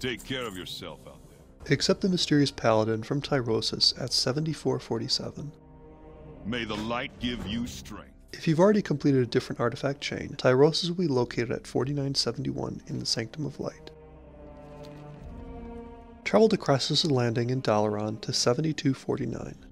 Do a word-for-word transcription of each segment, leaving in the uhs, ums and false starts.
Take care of yourself out there. Accept the mysterious Paladin from Tyrosus at seventy-four forty-seven. May the light give you strength. If you've already completed a different artifact chain, Tyrosus will be located at forty-nine seventy-one in the Sanctum of Light. Travel to Krasus' Landing in Dalaran to seventy-two forty-nine.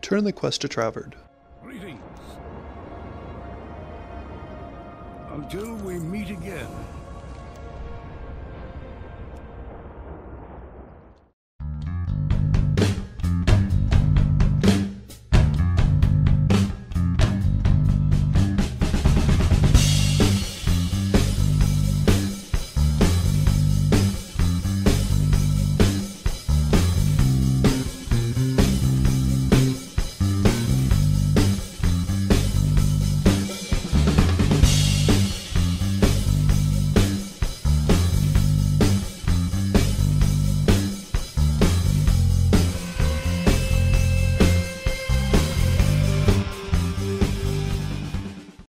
Turn the quest to Travard. Greetings. Until we meet again.